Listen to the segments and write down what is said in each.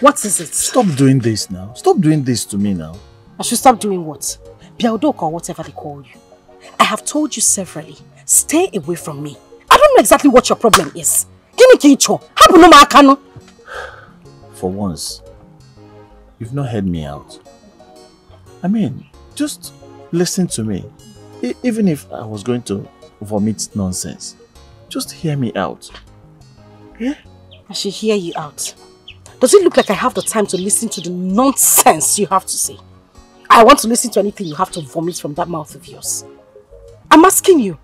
What is it? Stop doing this now. Stop doing this to me now. I should stop doing what? Piaodoka or whatever they call you. I have told you severally. Stay away from me. I don't know exactly what your problem is. Give me Kincho. For once, you've not heard me out. I mean, just listen to me. Even if I was going to vomit nonsense, just hear me out. Yeah? I should hear you out. Does it look like I have the time to listen to the nonsense you have to say? I want to listen to anything you have to vomit from that mouth of yours. I'm asking you,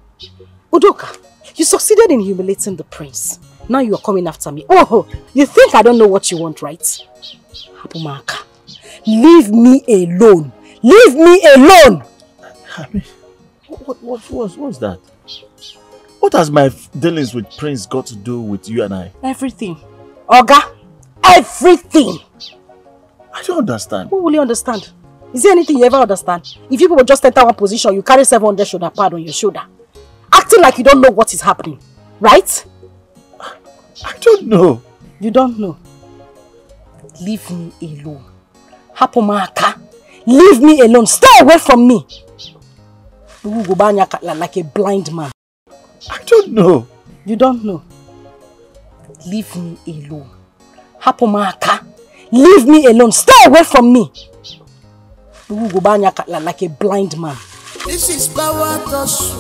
Udoka, you succeeded in humiliating the prince. Now you are coming after me. Oh, you think I don't know what you want, right? Hapumaka, leave me alone. Leave me alone! I mean, what's that? What has my dealings with Prince got to do with you and I? Everything. Oga, everything! I don't understand. What will you understand? Is there anything you ever understand? If you people just enter one position, you carry 700 shoulder pad on your shoulder. Acting like you don't know what is happening. Right? I don't know. You don't know? Leave me alone. Hapumaka, leave me alone. Stay away from me. You go like a blind man. I don't know. You don't know. Leave me alone. Hapumaka, leave me alone. Stay away from me. You go like a blind man. This is Bawatosu.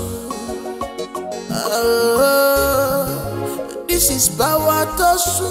Oh, this is Bawatosu.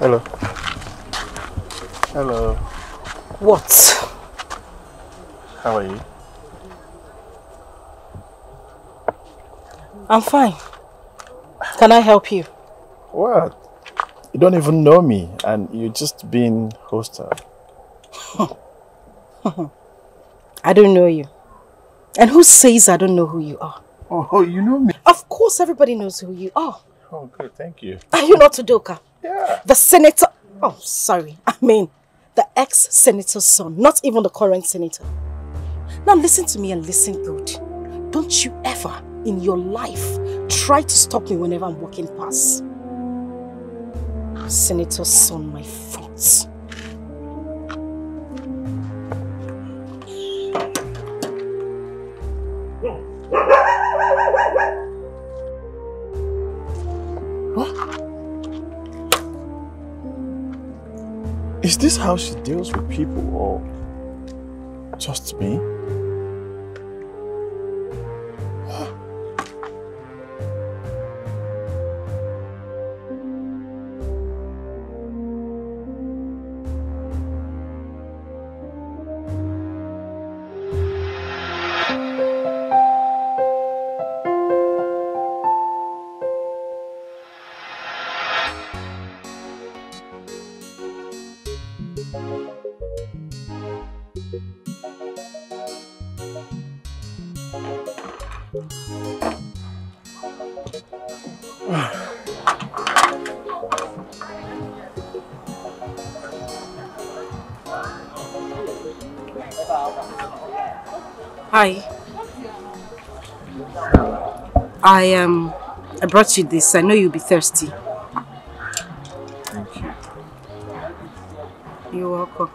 Hello. Hello. What? How are you? I'm fine. Can I help you? What? You don't even know me and you're just being hostile. I don't know you. And who says I don't know who you are? Oh, you know me? Of course everybody knows who you are. Oh, good. Thank you. Are you not Udoka? Yeah. The senator... Oh, sorry. I mean, the ex-senator's son. Not even the current senator. Now listen to me and listen good. Don't you ever, in your life, try to stop me whenever I'm walking past. Senator's son, my fault. Is this how she deals with people or just me? Hi. I brought you this. I know you'll be thirsty. Thank you. You're welcome.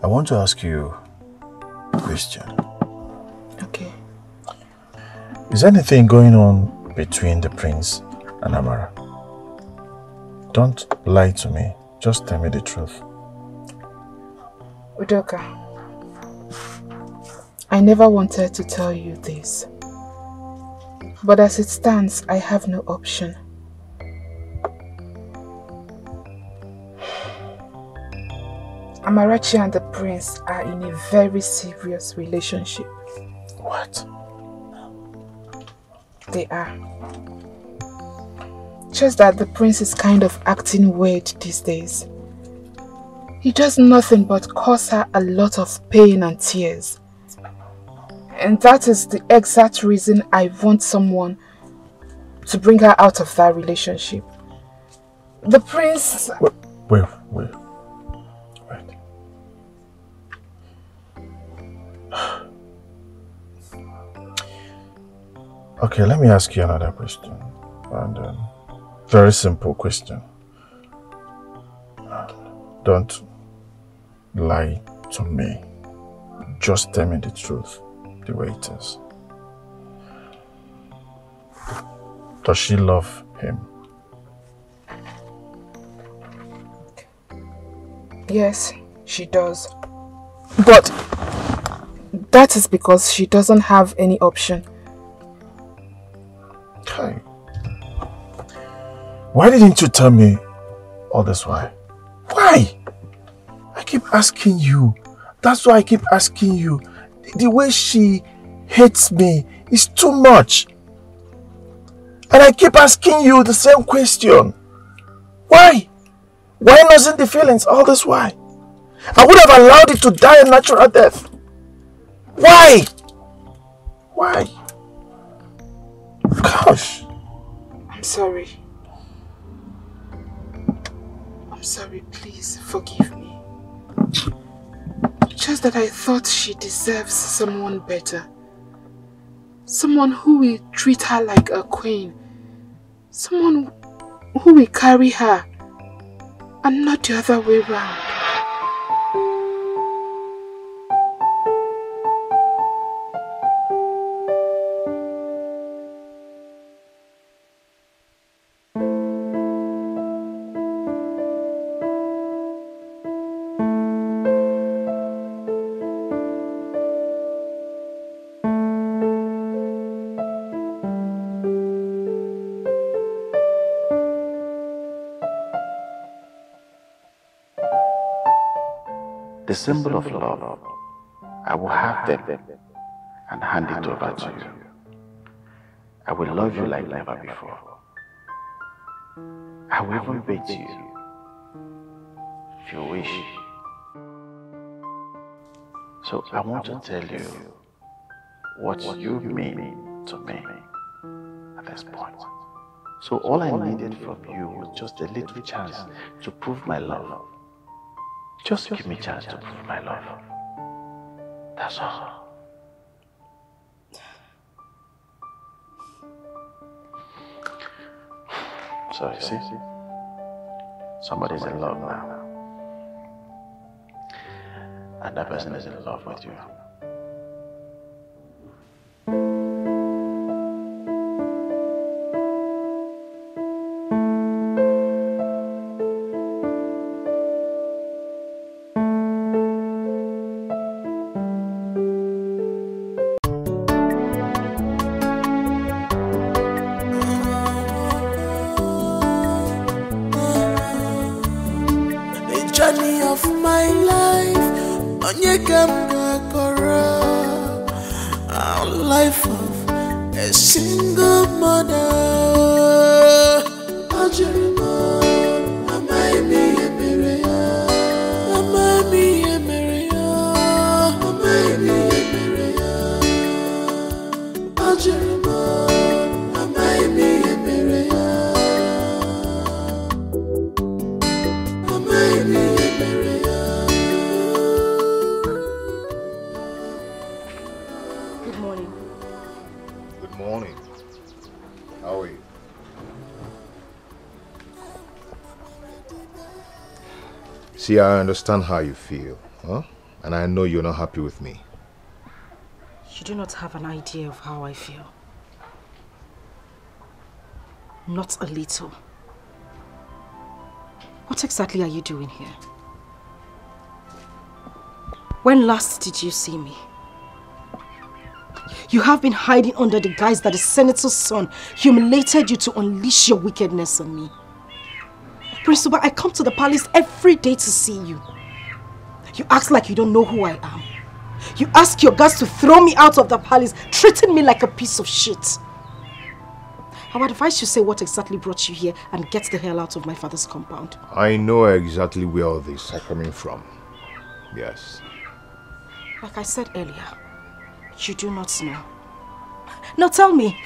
I want to ask you a question. Okay. Is anything going on between the prince and Amara? Don't lie to me. Just tell me the truth. Udoka, I never wanted to tell you this. But as it stands, I have no option. Amarachi and the prince are in a very serious relationship. What? They are. Just that the prince is kind of acting weird these days. He does nothing but cause her a lot of pain and tears. And that is the exact reason I want someone to bring her out of that relationship. The prince... Wait. Okay, let me ask you another question, and very simple question. Don't lie to me. Just tell me the truth, the way it is. Does she love him? Yes, she does. But that is because she doesn't have any option. Why didn't you tell me all this? Why? Why? I keep asking you. That's why I keep asking you. The way she hates me is too much. And I keep asking you the same question. Why? Why wasn't the feelings all this? Why? I would have allowed it to die a natural death. Why? Why? Gosh. I'm sorry. I'm sorry, please forgive me. Just that I thought she deserves someone better. Someone who will treat her like a queen. Someone who will carry her and not the other way around. The symbol of love, I will have them and hand it over to you. I will love you like never before. I will even bathe you, if you wish. So I want to tell you what you mean to me at this point. So all I needed from you was just a little chance to prove my love. Just give me a chance to prove my love. That's all. So you see, somebody's in love now. And that person is in love with you. See, I understand how you feel, huh? And I know you're not happy with me. You do not have an idea of how I feel. Not a little. What exactly are you doing here? When last did you see me? You have been hiding under the guise that the senator's son humiliated you to unleash your wickedness on me. Principal, I come to the palace every day to see you. You act like you don't know who I am. You ask your guards to throw me out of the palace, treating me like a piece of shit. I would advise you say what exactly brought you here and get the hell out of my father's compound. I know exactly where all this is coming from. Yes. Like I said earlier, you do not know. Now tell me,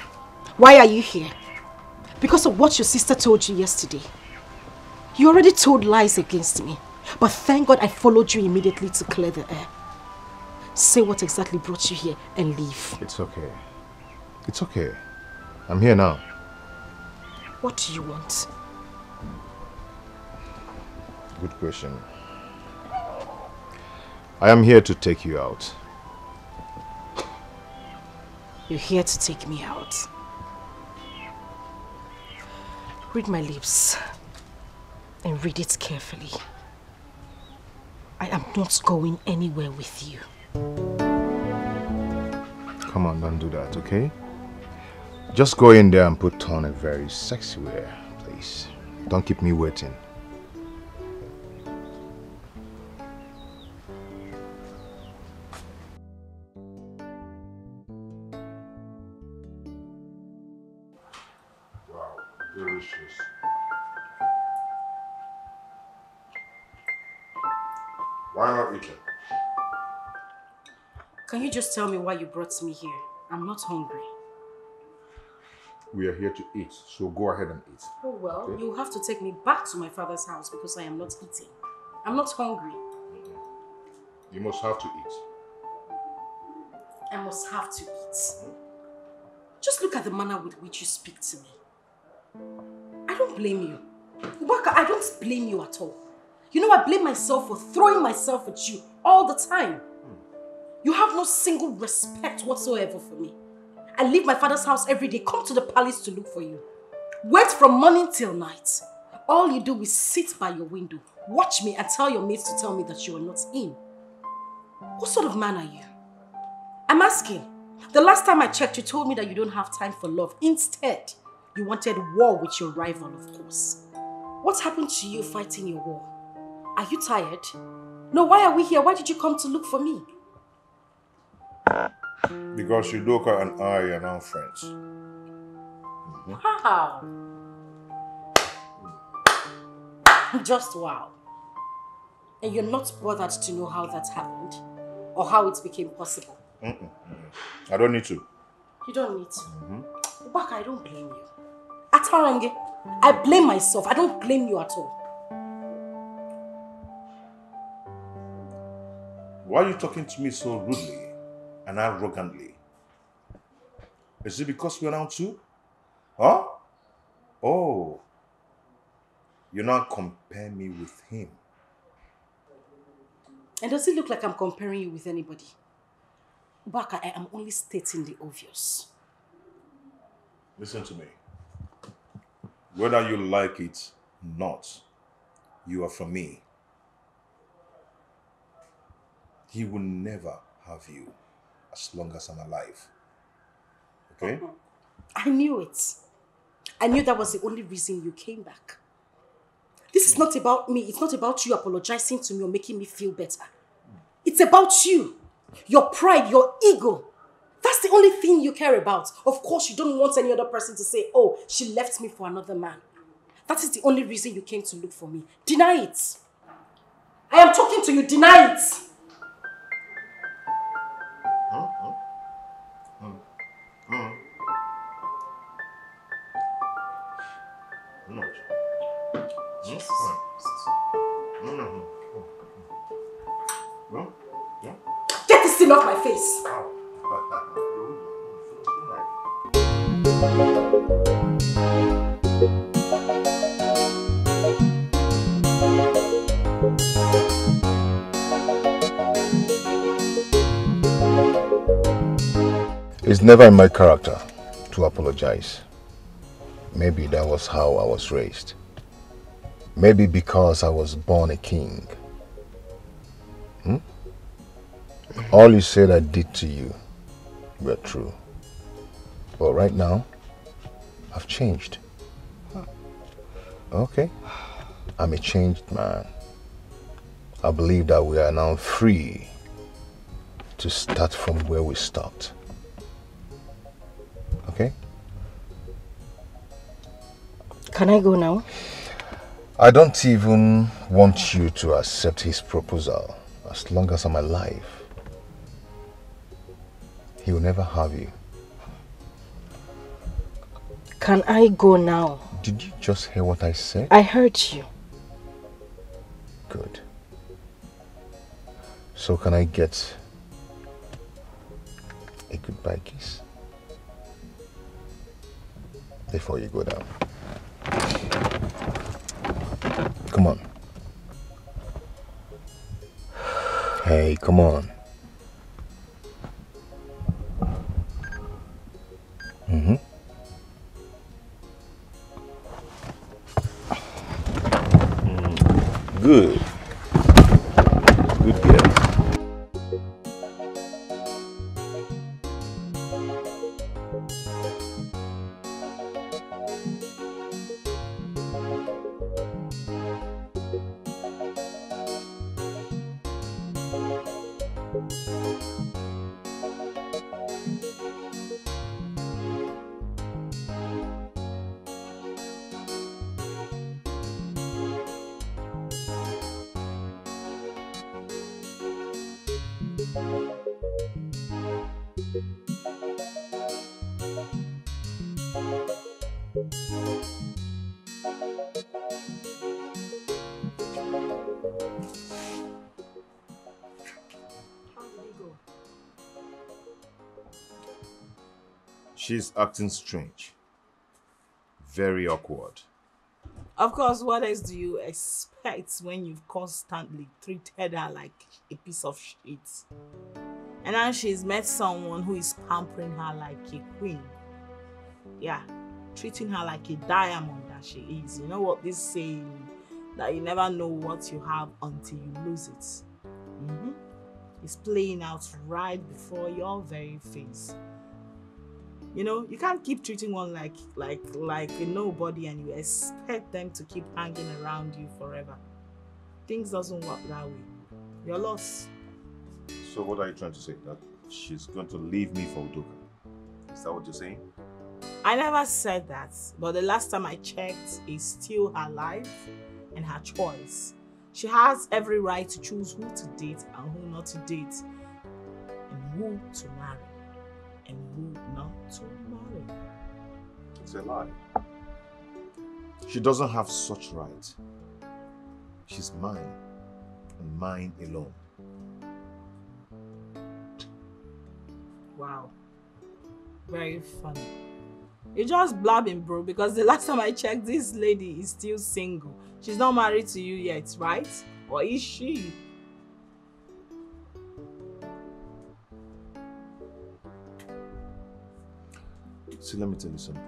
why are you here? Because of what your sister told you yesterday. You already told lies against me, but thank God I followed you immediately to clear the air. Say what exactly brought you here and leave. It's okay. It's okay. I'm here now. What do you want? Good question. I am here to take you out. You're here to take me out? Read my lips. And read it carefully. I am not going anywhere with you. Come on, don't do that, okay? Just go in there and put on a very sexy wear, please. Don't keep me waiting. Wow, delicious. Why not eat it? Can you just tell me why you brought me here? I'm not hungry. We are here to eat, so go ahead and eat. Oh well, okay? You have to take me back to my father's house because I am not eating. I'm not hungry. You must have to eat. I must have to eat. Just look at the manner with which you speak to me. I don't blame you. Udoka, I don't blame you at all. You know, I blame myself for throwing myself at you all the time. You have no single respect whatsoever for me. I leave my father's house every day, come to the palace to look for you. Wait from morning till night. All you do is sit by your window, watch me and tell your mates to tell me that you are not in. What sort of man are you? I'm asking. The last time I checked, you told me that you don't have time for love. Instead, you wanted war with your rival, of course. What happened to you fighting your war? Are you tired? No, why are we here? Why did you come to look for me? Because Udoka and I are now friends. Wow. Just wow. And you're not bothered to know how that happened? Or how it became possible? I don't need to. You don't need to. Udoka, I don't blame you. At wrong. I blame myself. I don't blame you at all. Why are you talking to me so rudely and arrogantly? Is it because we're now two? Huh? Oh. You now compare me with him. And does it look like I'm comparing you with anybody? Baka, I am only stating the obvious. Listen to me. Whether you like it or not, you are for me. He will never have you as long as I'm alive. Okay? I knew it. I knew that was the only reason you came back. This is not about me. It's not about you apologizing to me or making me feel better. It's about you. Your pride, your ego. That's the only thing you care about. Of course, you don't want any other person to say, oh, she left me for another man. That is the only reason you came to look for me. Deny it. I am talking to you. Deny it. Get this thing off my face. It's never in my character to apologize. Maybe that was how I was raised. Maybe because I was born a king. All you said I did to you were true. But right now, I've changed. Okay? I'm a changed man. I believe that we are now free to start from where we stopped. Okay? Can I go now? I don't even want you to accept his proposal. As long as I'm alive, he will never have you. Can I go now? Did you just hear what I said? I heard you. Good. So can I get a goodbye kiss before you go down? Come on. Hey, come on. Good. Good girl. She's acting strange. Very awkward. Of course, what else do you expect when you've constantly treated her like a piece of shit? And now she's met someone who is pampering her like a queen. Yeah, treating her like a diamond that she is. You know what this saying, that you never know what you have until you lose it. It's playing out right before your very face. You know, you can't keep treating one like a nobody and you expect them to keep hanging around you forever. Things doesn't work that way. You're lost. So what are you trying to say? That she's going to leave me for Udoka? Is that what you're saying? I never said that. But the last time I checked, it's still her life and her choice. She has every right to choose who to date and who not to date. And who to marry. And who not to marry. It's a lie. She doesn't have such right. She's mine, and mine alone. Wow. Very funny. You're just blabbing, bro, because the last time I checked, this lady is still single. She's not married to you yet, right? Or is she? See, let me tell you something.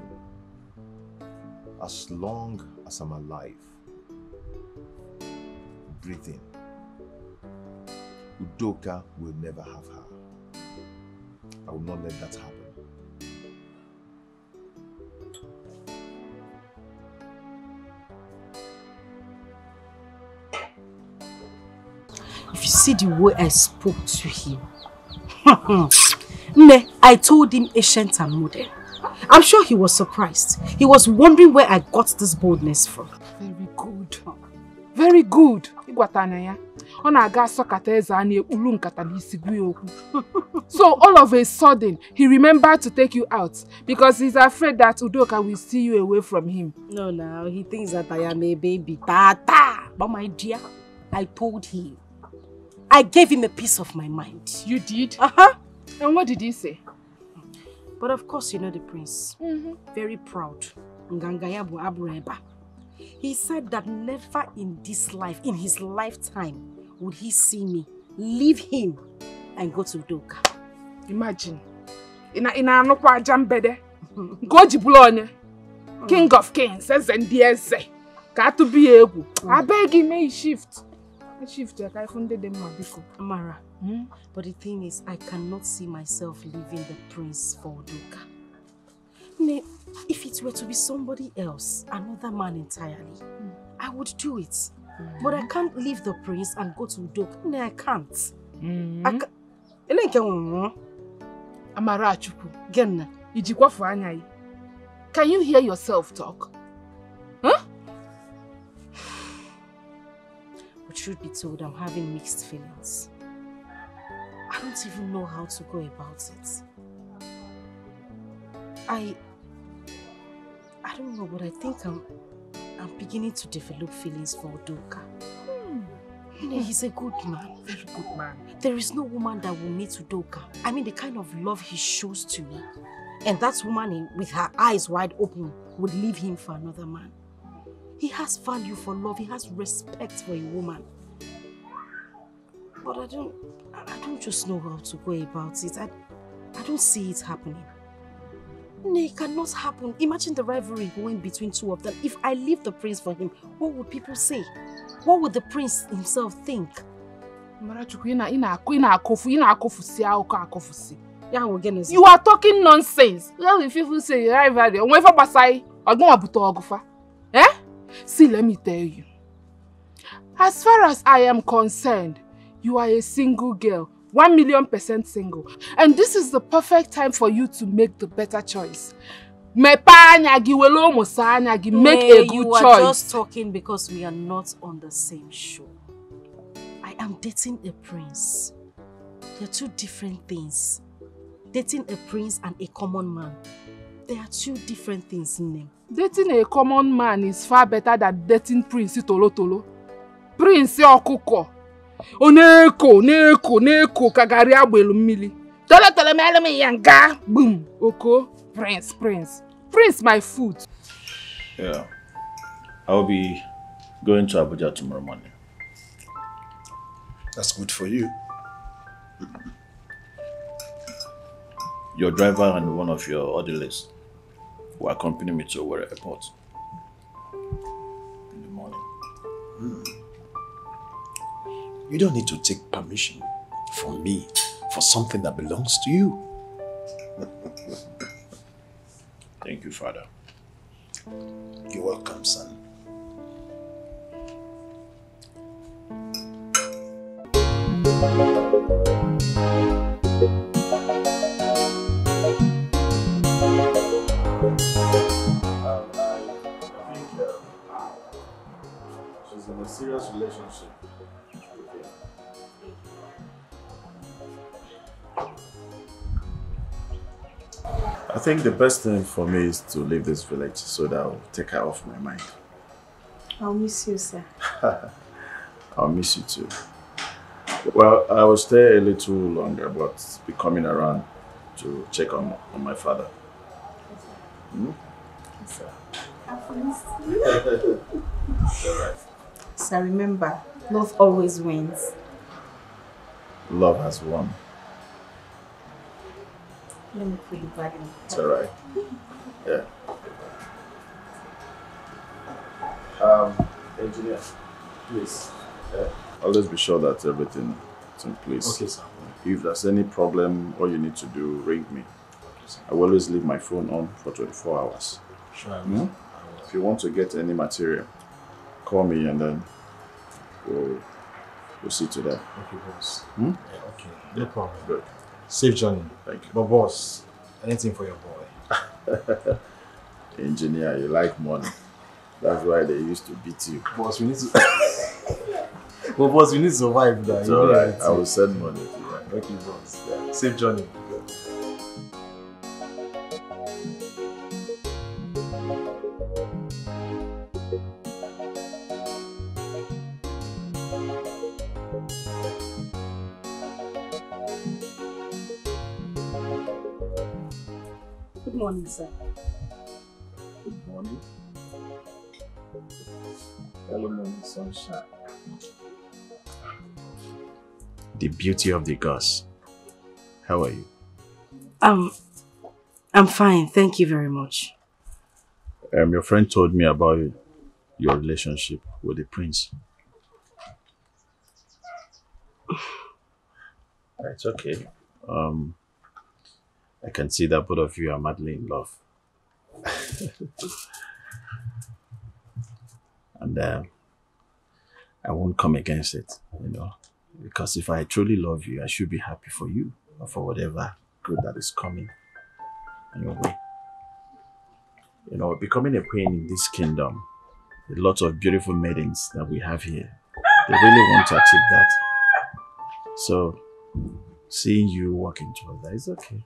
As long as I'm alive, breathing, Udoka will never have her. I will not let that happen. If you see the way I spoke to him, ne, I told him ancient and modern. I'm sure he was surprised. He was wondering where I got this boldness from. Very good. Very good. So all of a sudden, he remembered to take you out because he's afraid that Udoka will steer you away from him. No, no, he thinks that I am a baby. Tata! But my dear, I told him. I gave him a piece of my mind. You did? Uh-huh. And what did he say? But of course, you know the prince. Very proud. He said that never in this life, in his lifetime, would he see me leave him and go to Udoka. Imagine. King of kings. I beg him, may shift. Amara, but the thing is, I cannot see myself leaving the prince for Udoka. If it were to be somebody else, another man entirely, I would do it. But I can't leave the prince and go to Udoka. No, I can't. Amara Chuku, can you hear yourself talk? Truth be told, I'm having mixed feelings. I don't even know how to go about it. I don't know, but I think I'm beginning to develop feelings for Udoka. He's a good man. Very good man. There is no woman that will meet Udoka. I mean, the kind of love he shows to me. And that woman, with her eyes wide open, would leave him for another man. He has value for love. He has respect for a woman. But I don't just know how to go about it. I don't see it happening. Nay, it cannot happen. Imagine the rivalry going between two of them. If I leave the prince for him, what would people say? What would the prince himself think? You are talking nonsense. Well, if people say rivalry, I'm going to eh? See, let me tell you. As far as I am concerned, you are a single girl, 1,000,000% single. And this is the perfect time for you to make the better choice. Make a good choice. You are just talking because we are not on the same show. I am dating a prince. They're two different things. Dating a prince and a common man. There are two different things in them. Dating a common man is far better than dating Prince Tolo Tolo. Prince Okuko. Oneko, Neko, Neko, Kagaria Belumili. Tolo Tolo Melemi Yanga. Boom. Oko. Prince, Prince. Prince, my foot. Yeah. I'll be going to Abuja tomorrow morning. That's good for you. Your driver and one of your orderlies will accompany me to Owerri Airport in the morning. You don't need to take permission from me for something that belongs to you. Thank you, Father. You're welcome, son. She's in a serious relationship with him. I think the best thing for me is to leave this village so that I'll take her off my mind. I'll miss you, sir. I'll miss you too. Well, I will stay a little longer, but be coming around to check on my father. Hmm? Yes, sir. I'll miss you. It's all right. Sir, remember, love always wins. Love has won. Let me put you back in the car. It's all right. Yeah. Engineer, please. Always be sure that everything is in place. Okay, sir. If there's any problem, all you need to do, ring me. Okay, sir. I will always leave my phone on for 24 hours. Sure, I will. If you want to get any material, call me and then we'll see to that. Okay, boss. Hmm? Yeah, okay. No problem. Good. Safe journey. Thank you. But boss, anything for your boy. Engineer, you like money. That's why they used to beat you. Boss, we need to... But boss, we need to survive that. It's alright. I will send money if you want. Okay, boss. Yeah. Safe journey. Good morning, sir. Good morning. Hello, morning, sunshine. The beauty of the gods. How are you? I'm fine. Thank you very much. Your friend told me about your relationship with the prince. It's okay. I can see that both of you are madly in love. And I won't come against it, you know, because if I truly love you, I should be happy for you or for whatever good that is coming your way. You know, becoming a queen in this kingdom, a lot of beautiful maidens that we have here, they really want to achieve that. So, seeing you walking towards that is okay.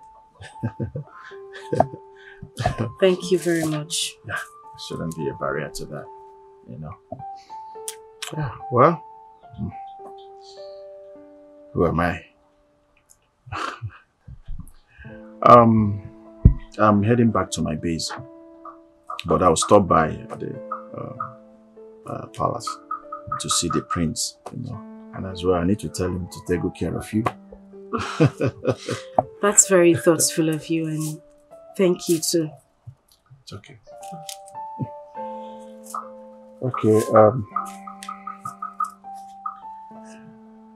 Thank you very much. Yeah, shouldn't be a barrier to that, you know. Yeah, well, who am I? I'm heading back to my base, but I'll stop by the palace to see the prince, you know, and as well I need to tell him to take good care of you. That's very thoughtful of you, and thank you too. It's okay. Okay,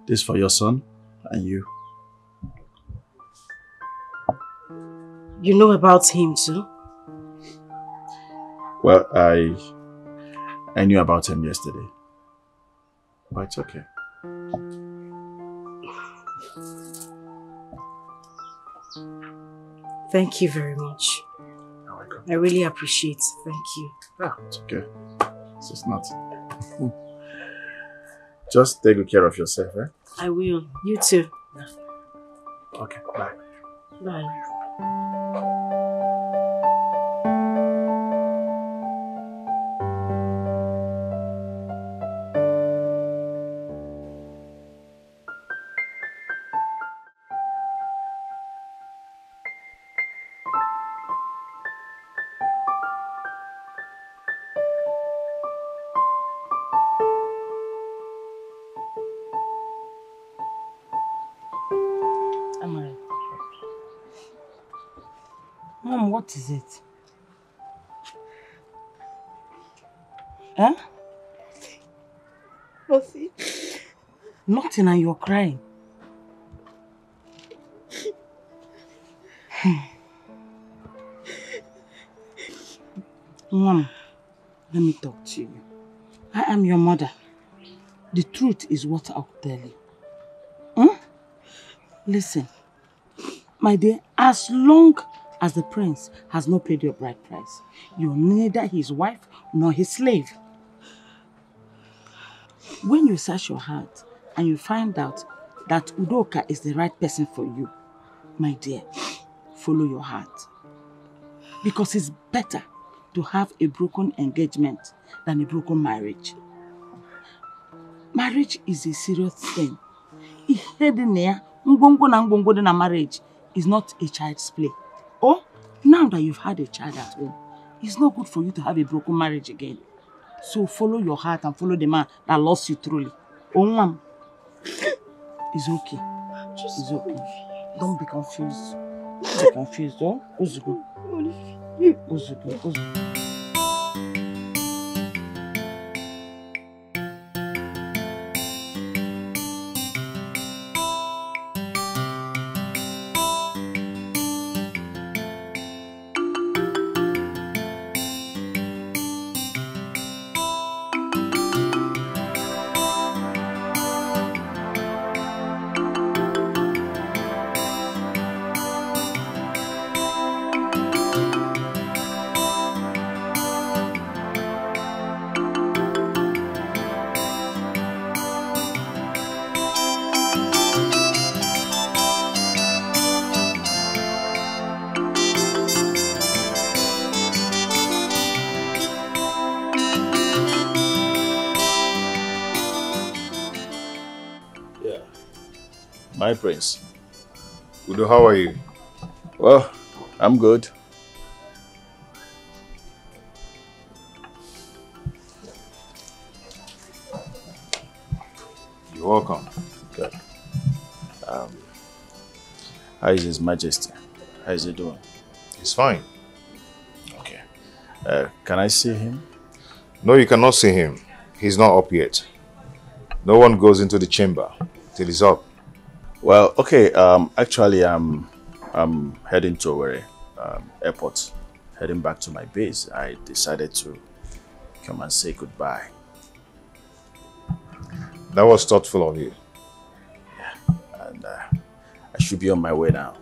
this for your son and you. You know about him too? Well, I knew about him yesterday. But it's okay. Thank you very much. You're welcome. I really appreciate it. Thank you. Ah, it's okay. It's just not. Just take good care of yourself, eh? I will. You too. Yeah. Okay, bye. Bye. What is it? Huh? Nothing. Nothing, and you're crying. Mom, let me talk to you. I am your mother. The truth is what I'll tell you. Huh? Listen, my dear, as long as the prince has not paid your bride price, you're neither his wife nor his slave. When you search your heart and you find out that Udoka is the right person for you, my dear, follow your heart. Because it's better to have a broken engagement than a broken marriage. Marriage is a serious thing. Marriage is not a child's play. Oh, now that you've had a child at home, it's not good for you to have a broken marriage again. So follow your heart and follow the man that lost you truly. Oh, it's okay. It's okay. Don't be confused. Don't be confused, oh? Uzugo. Uzugo. Uzugo. My prince. Udo, how are you? Well, I'm good. You're welcome. Good. How is His Majesty? How is he doing? He's fine. Okay. Can I see him? No, you cannot see him. He's not up yet. No one goes into the chamber till he's up. Well, okay, actually I'm heading to Owerri airport, heading back to my base. I decided to come and say goodbye. That was thoughtful of you. Yeah, and I should be on my way now.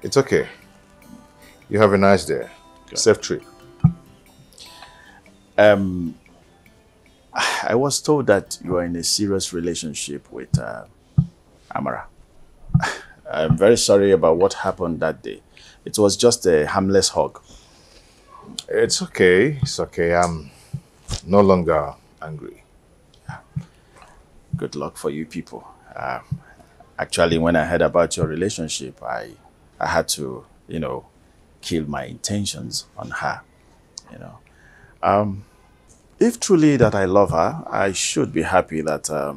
It's okay. You have a nice day. Good. Safe trip. I was told that you are in a serious relationship with Amara. I'm very sorry about what happened that day. It was just a harmless hug. It's okay. It's okay. I'm no longer angry. Yeah. Good luck for you people. Actually, when I heard about your relationship, I had to, you know, kill my intentions on her. You know, if truly that I love her, I should be happy that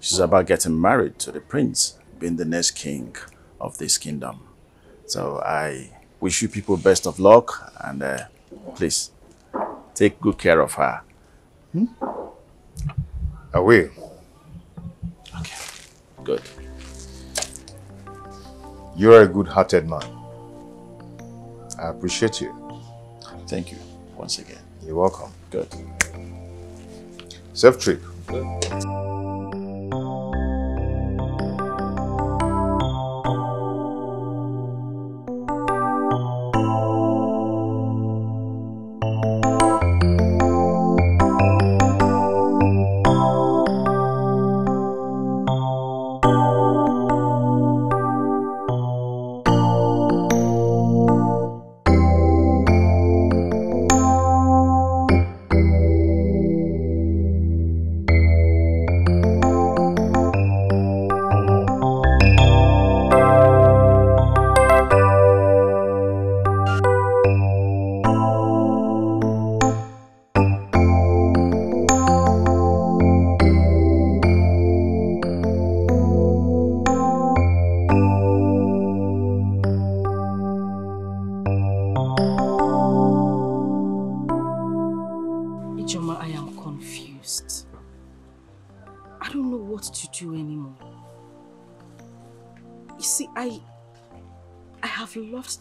she's about getting married to the prince, being the next king of this kingdom. So I wish you people best of luck, and please take good care of her. Hmm? I will. Okay, good. You're a good-hearted man. I appreciate you. Thank you once again. You're welcome. Good. Safe trip. Good.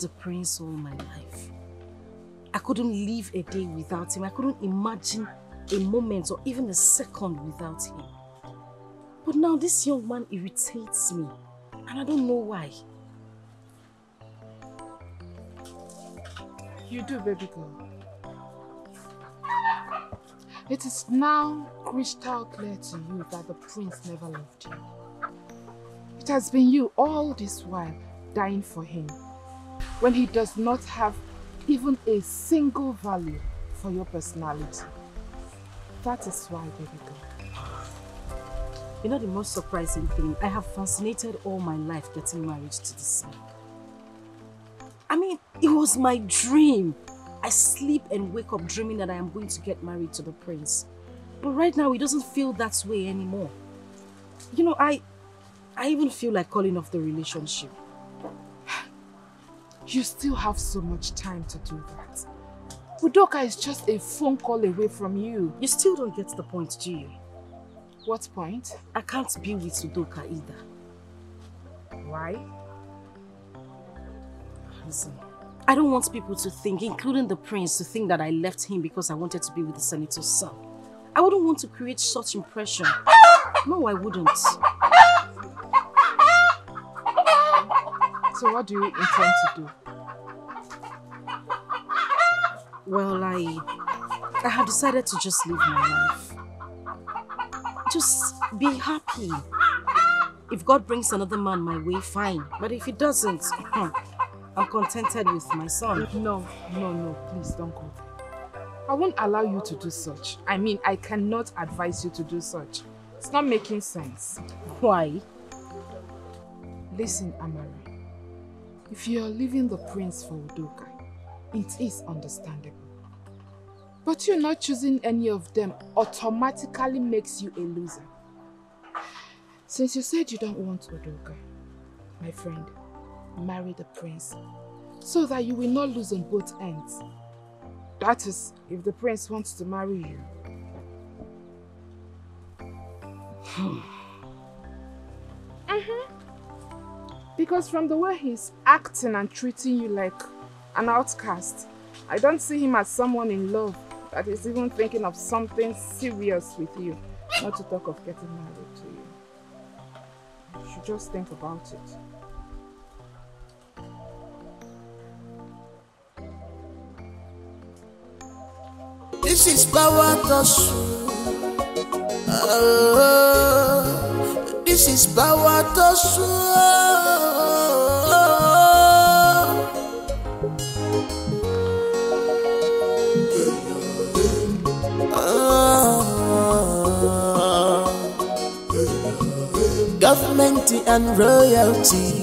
The prince all my life. I couldn't live a day without him. I couldn't imagine a moment or even a second without him. But now this young man irritates me, and I don't know why. You do, baby girl. It is now crystal clear to you that the prince never loved you. It has been you all this while dying for him. When he does not have even a single value for your personality. That is why, baby girl. You know the most surprising thing? I have fascinated all my life getting married to this man. I mean, it was my dream. I sleep and wake up dreaming that I am going to get married to the prince. But right now, it doesn't feel that way anymore. You know, I even feel like calling off the relationship. You still have so much time to do that. Udoka is just a phone call away from you. You still don't get the point, do you? What point? I can't be with Udoka either. Why? Listen, I don't want people to think, including the prince, to think that I left him because I wanted to be with the senator's son. I wouldn't want to create such impression. No, I wouldn't. So what do you intend to do? Well, I have decided to just live my life. Just be happy. If God brings another man my way, fine. But if he doesn't, I'm contented with my son. No, please don't go. I won't allow you to do such. I mean, I cannot advise you to do such. It's not making sense. Why? Listen, Amara. If you're leaving the prince for Udoka, it is understandable. But you not choosing any of them automatically makes you a loser. Since you said you don't want Udoka, my friend, marry the prince so that you will not lose on both ends. That is, if the prince wants to marry you. Because from the way he's acting and treating you like an outcast, I don't see him as someone in love that is even thinking of something serious with you, not to talk of getting married to you. You should just think about it. This is Bawatosu. This is Bawatosu. Government and royalty.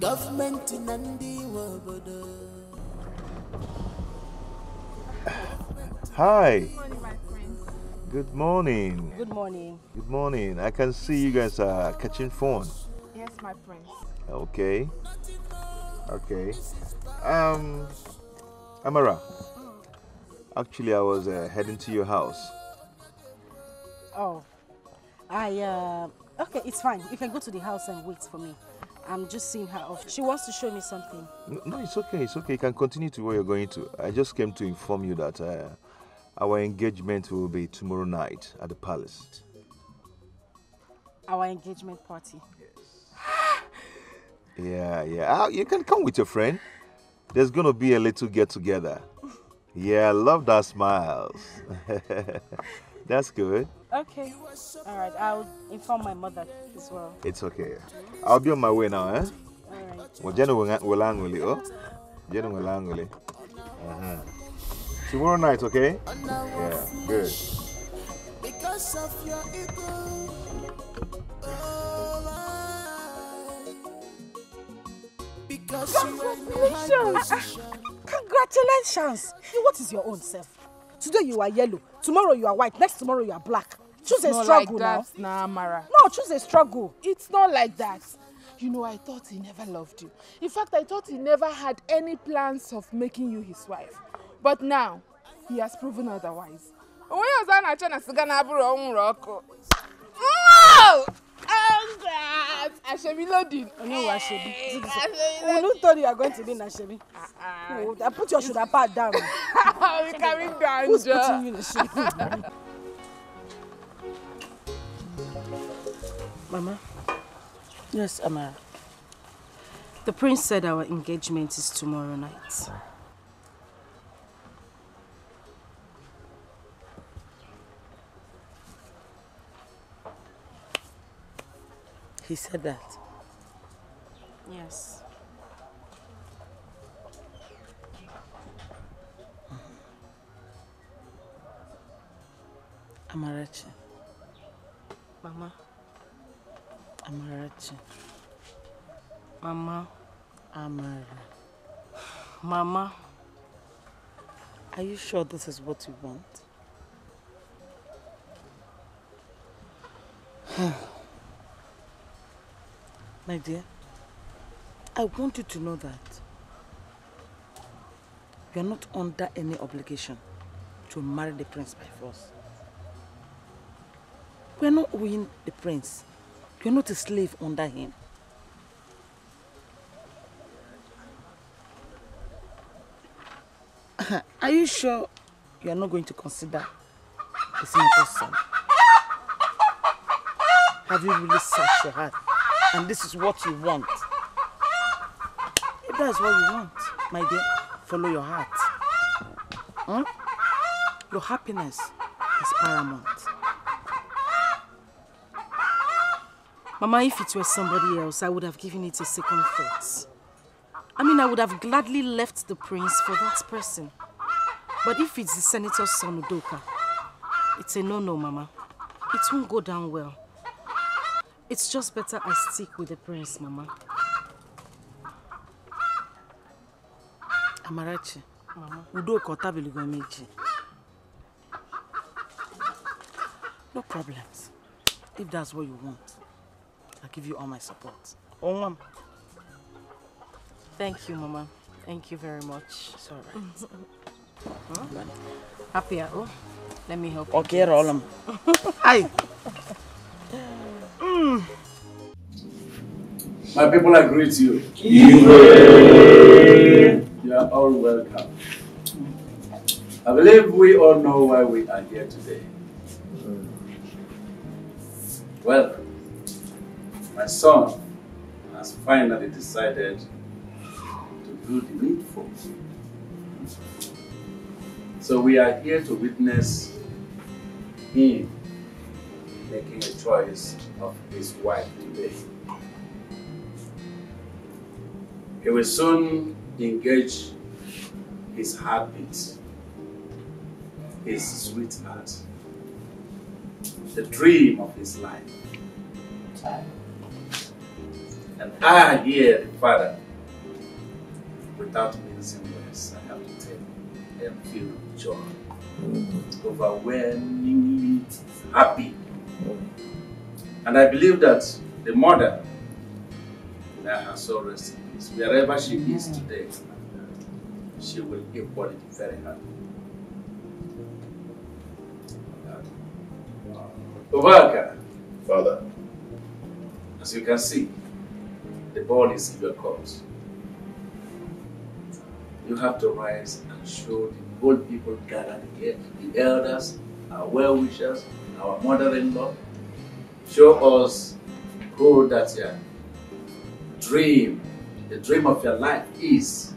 Government and the Hi. Good morning. Good morning. Good morning. I can see you guys are catching phone. Yes, my friend. Okay. Okay. Amara. Actually, I was heading to your house. Oh. Okay, it's fine. You can go to the house and wait for me. I'm just seeing her off. She wants to show me something. No, it's okay. It's okay. You can continue to where you're going to. I just came to inform you that our engagement will be tomorrow night at the palace. Our engagement party? Yes. Yeah. You can come with your friend. There's going to be a little get-together. Yeah, I love that smiles. That's good. Okay. All right. I'll inform my mother as well. It's okay. I'll be on my way now, eh? All right. Tomorrow night, okay? Yeah, good. Because of your ego. Because Congratulations! What is your own self? Today you are yellow, tomorrow you are white, next tomorrow you are black. Choose a struggle now. Nah, Amara. No, choose a struggle. It's not like that. You know, I thought he never loved you. In fact, I thought he never had any plans of making you his wife. But now, he has proven otherwise. Ashebi loading. No, Ashebi. Olu told you are going to be in Ashebi. I put your shoulder pad down. We're coming down. Who's putting you in Ashebi? Mama. Yes, Amara. The prince said our engagement is tomorrow night. He said that? Yes. Amarachi. Mama. Amarachi. Mama. Amara. Mama. Are you sure this is what you want? My dear, I want you to know that you are not under any obligation to marry the prince by force. We are not owing the prince. You are not a slave under him. Are you sure you are not going to consider the senator's son? Have you really searched your heart? And this is what you want. If that's what you want, my dear, follow your heart. Hmm? Your happiness is paramount. Mama, if it were somebody else, I would have given it a second thought. I mean, I would have gladly left the prince for that person. But if it's the senator's son, Udoka, it's a no-no, Mama. It won't go down well. It's just better I stick with the prince, Mama. Amarachi, Mama. Udoka Tabeligomeji. No problems. If that's what you want, I'll give you all my support. Oh, Mama. Thank you, Mama. Thank you very much. It's all right. Huh? Happier, oh? Let me help you. Okay, Rolam. Hi. My people, I greet you. You are all welcome. I believe we all know why we are here today. Well, my son has finally decided to do the needful. So we are here to witness him making a choice of his wife today. He will soon engage his heartbeat, his sweetheart, the dream of his life. And I hear the father, without mincing words, I have to tell him, I feel joy, overwhelmingly happy. And I believe that the mother, may her soul rest in peace, wherever she is today, she will equally be very happy. Udoka, Father, as you can see, the ball is in your court. You have to rise and show the whole people gathered here, the elders, our well-wishers, our mother-in-law. Show us who that your dream, the dream of your life is.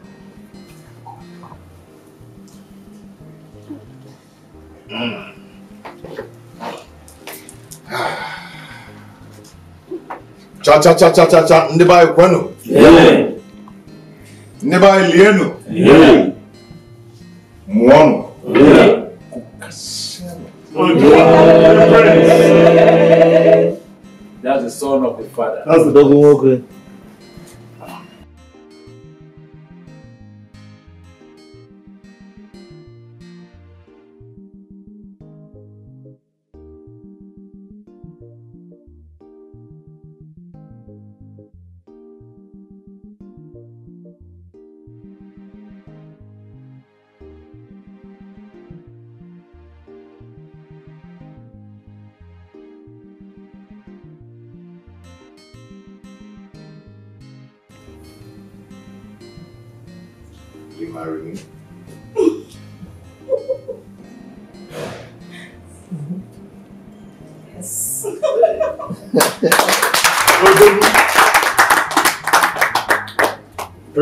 Cha cha cha cha cha cha. Nibai kwenu. Yeah. Nibai lienu. Yeah. Muono. Yeah. That's the son of the father. That's the double walker.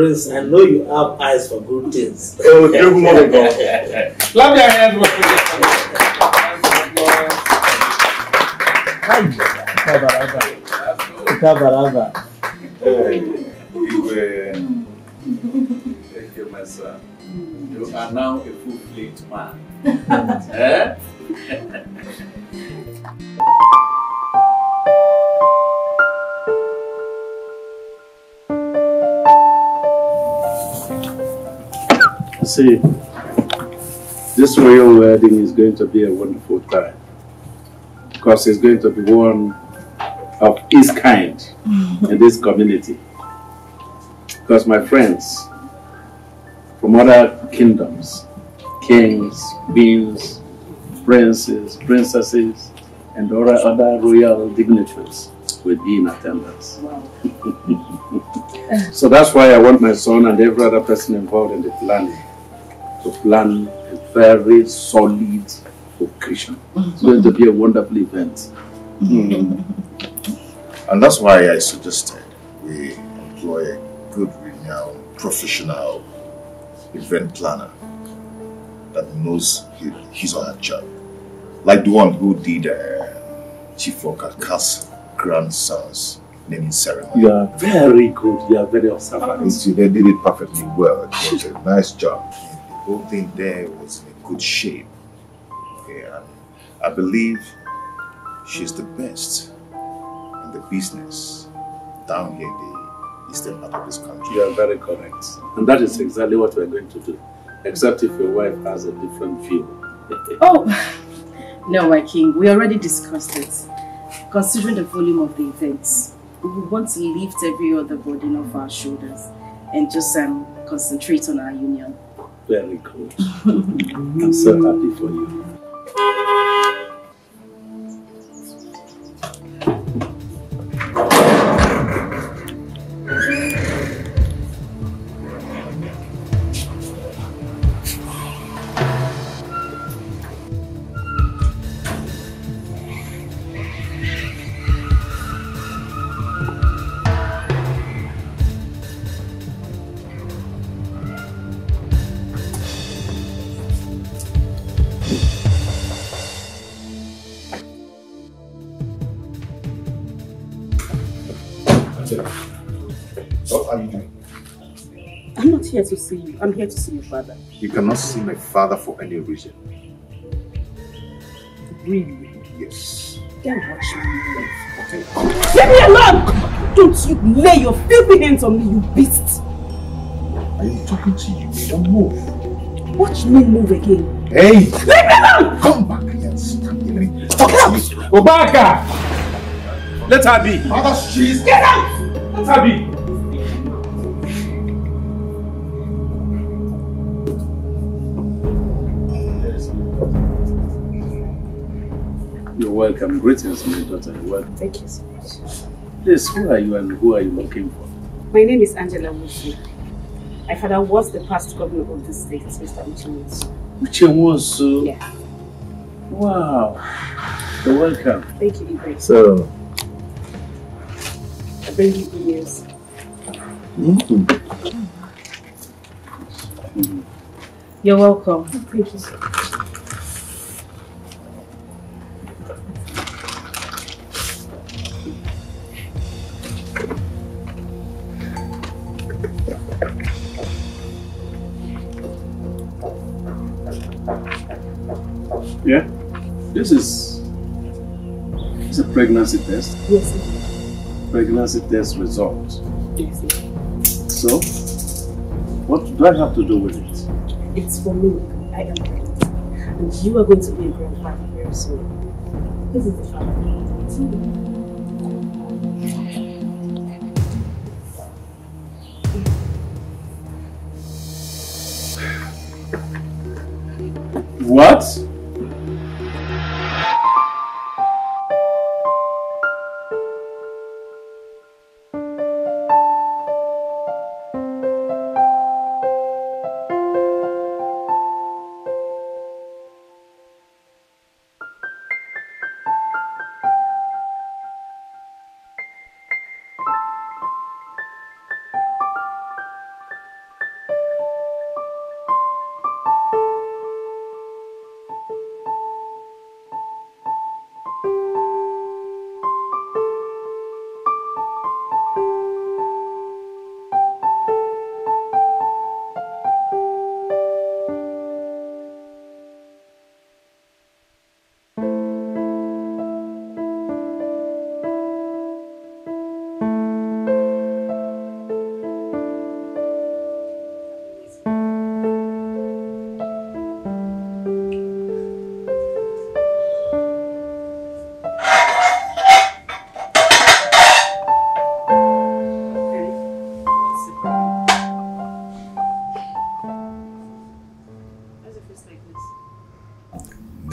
I know you have eyes for good things. Oh, good morning, God. Love your hand. Thank you, my son. You are now a full-fledged man. see, this royal wedding is going to be a wonderful time. Because it's going to be one of its kind in this community. Because my friends from other kingdoms, kings, beings, princes, princesses, and other royal dignitaries will be in attendance. Wow. So that's why I want my son and every other person involved in the planning to plan a very solid occasion. It's going to be a wonderful event. And that's why I suggested we employ a good, renowned, professional event planner that knows his or her job. Like the one who did Chief Oka's grandson's naming ceremony. You are very good. You are very observant. They did it perfectly well. It was a nice job. The whole thing there was in good shape. Okay, and I believe she's the best in the business down here in the eastern part of this country. You are very correct. And that is exactly what we are going to do. Except if your wife has a different view. Oh! No, my king, we already discussed it. Considering the volume of the events, we want to lift every other burden off our shoulders and just concentrate on our union. Very good. I'm so happy for you. To see you. I'm here to see your father. You cannot see my father for any reason. Really? Yes. Then watch me live. Leave me alone! Don't you lay your filthy hands on me, you beast! I am talking to you. Don't move. Watch me move again. Hey! Leave me alone! Come back here and stand here. Get out! Obaka! Let her be! Mother, she's... Get out! Let her be! Welcome. Greetings, my daughter. Welcome. Thank you so much. Please, who are you and who are you working for? My name is Angela Mushi. My father was the past governor of the state, Mr. Uchenwosu. Uchenwosu? Yeah. Wow. So welcome. Thank you, Ibrahim. So, I bring you good news. You're welcome. Thank you so much. Yeah? This is a pregnancy test? Yes, it is. Pregnancy test result? Yes, it is. So, what do I have to do with it? It's for me. I am pregnant. And you are going to be a grandfather very soon. This is the family. What?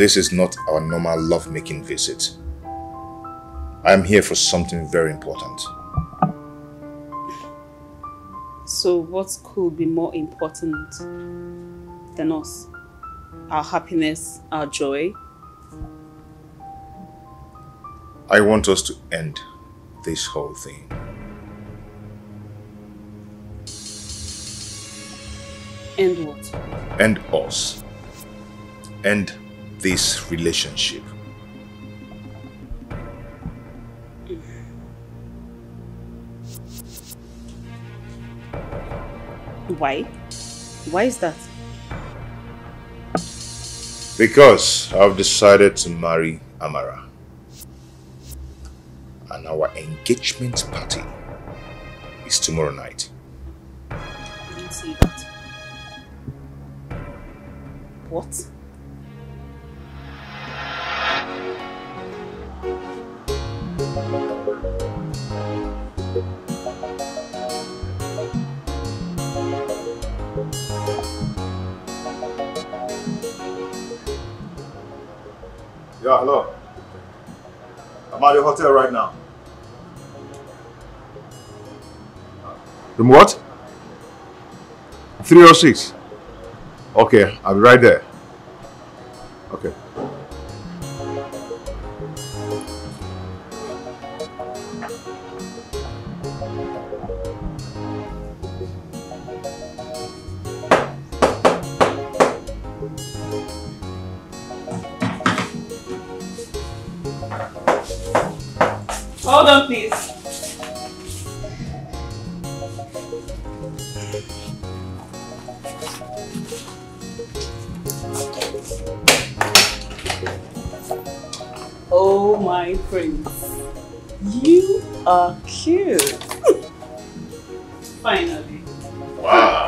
This is not our normal lovemaking visit. I am here for something very important. So what could be more important than us? Our happiness, our joy? I want us to end this whole thing. End what? End us. End this relationship. Why? Why is that? Because I've decided to marry Amara. And our engagement party is tomorrow night. I didn't see that. What? Yeah, hello. I'm at the hotel right now. Room what? 306. Okay, I'll be right there. Okay. Hold on, please. Oh my prince, you are cute. Finally. Wow.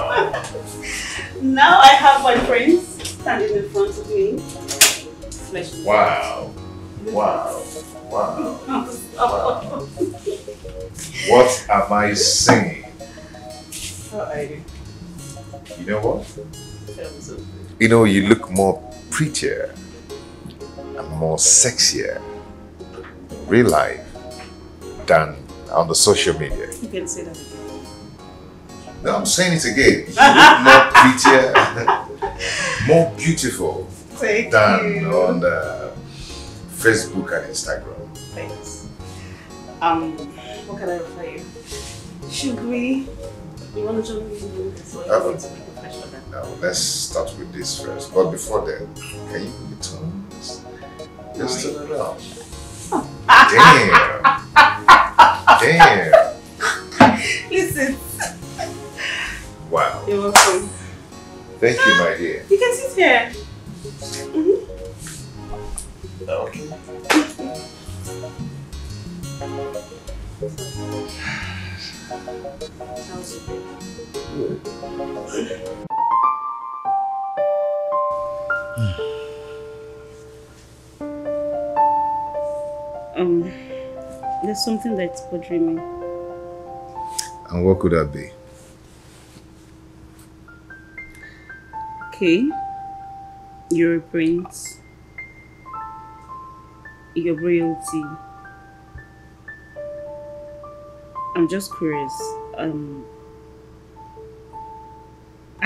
Now I have my prince standing in front of me. Wow. Wow. Wow. Wow. What am I saying? How are you? You know what? Tell me something. You know, you look more prettier. And more sexier in real life than on the social media. You can say that again. No, I'm saying it again. You look more prettier, more beautiful than on Facebook and Instagram. Thanks. What can I refer you? Should we? You want to jump in as well? Now let's start with this first. But before that, can you return? Just turn it up. Damn. Damn. Listen. Wow. You're welcome. Thank you, my dear. You can sit here. Mm-hmm. Okay. How's your baby? Good. There's something that's bothering me. And what could that be? Okay. You're a prince. You're royalty. I'm just curious. I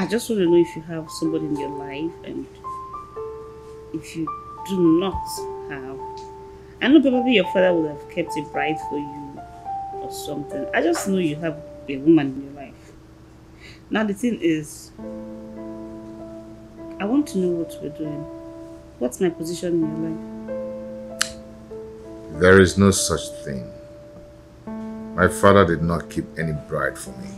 just want to know if you have somebody in your life, and if you do not have, I know probably your father would have kept a bride for you or something. I just know you have a woman in your life. Now the thing is, I want to know what we're doing. What's my position in your life? There is no such thing. My father did not keep any bride for me.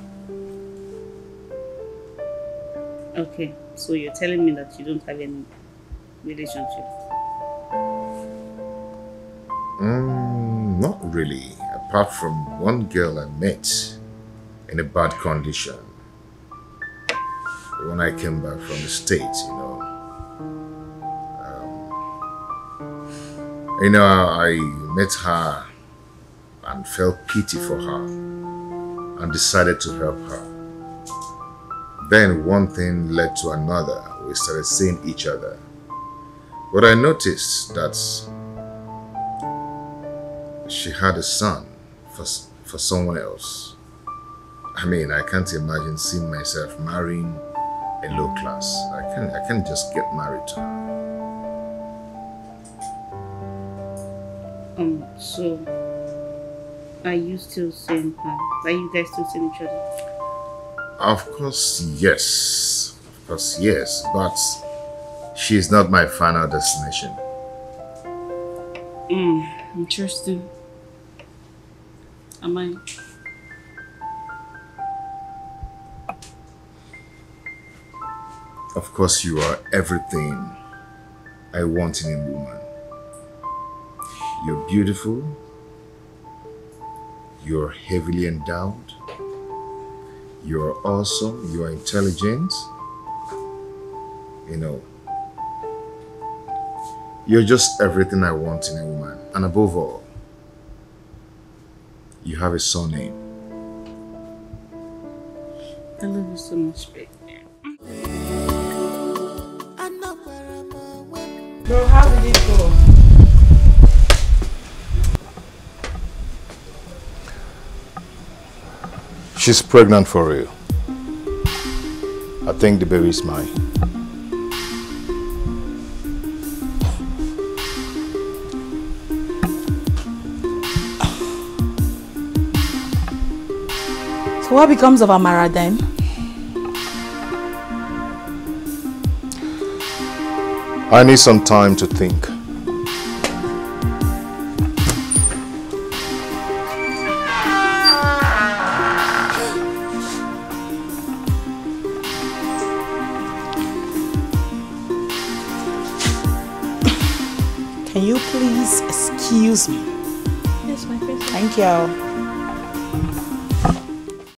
Okay, so you're telling me that you don't have any relationship? Not really, apart from one girl I met in a bad condition when I came back from the States, you know. I met her and felt pity for her and decided to help her. Then one thing led to another. We started seeing each other. But I noticed that she had a son for someone else. I mean, I can't imagine seeing myself marrying a low class. I can't just get married to her. So are you still seeing her? Are you guys still seeing each other? Of course, yes. Of course, yes. But she is not my final destination. Interesting. Am I? Of course, you are everything I want in a woman. You're beautiful. You're heavily endowed. You're awesome. You're intelligent. You know, you're just everything I want in a woman. And above all, you have a surname. I love you so much, babe. Bro, how did it go? She's pregnant for real. I think the baby is mine. So what becomes of Amara then? I need some time to think. Can you please excuse me? Yes, my friend. Thank you.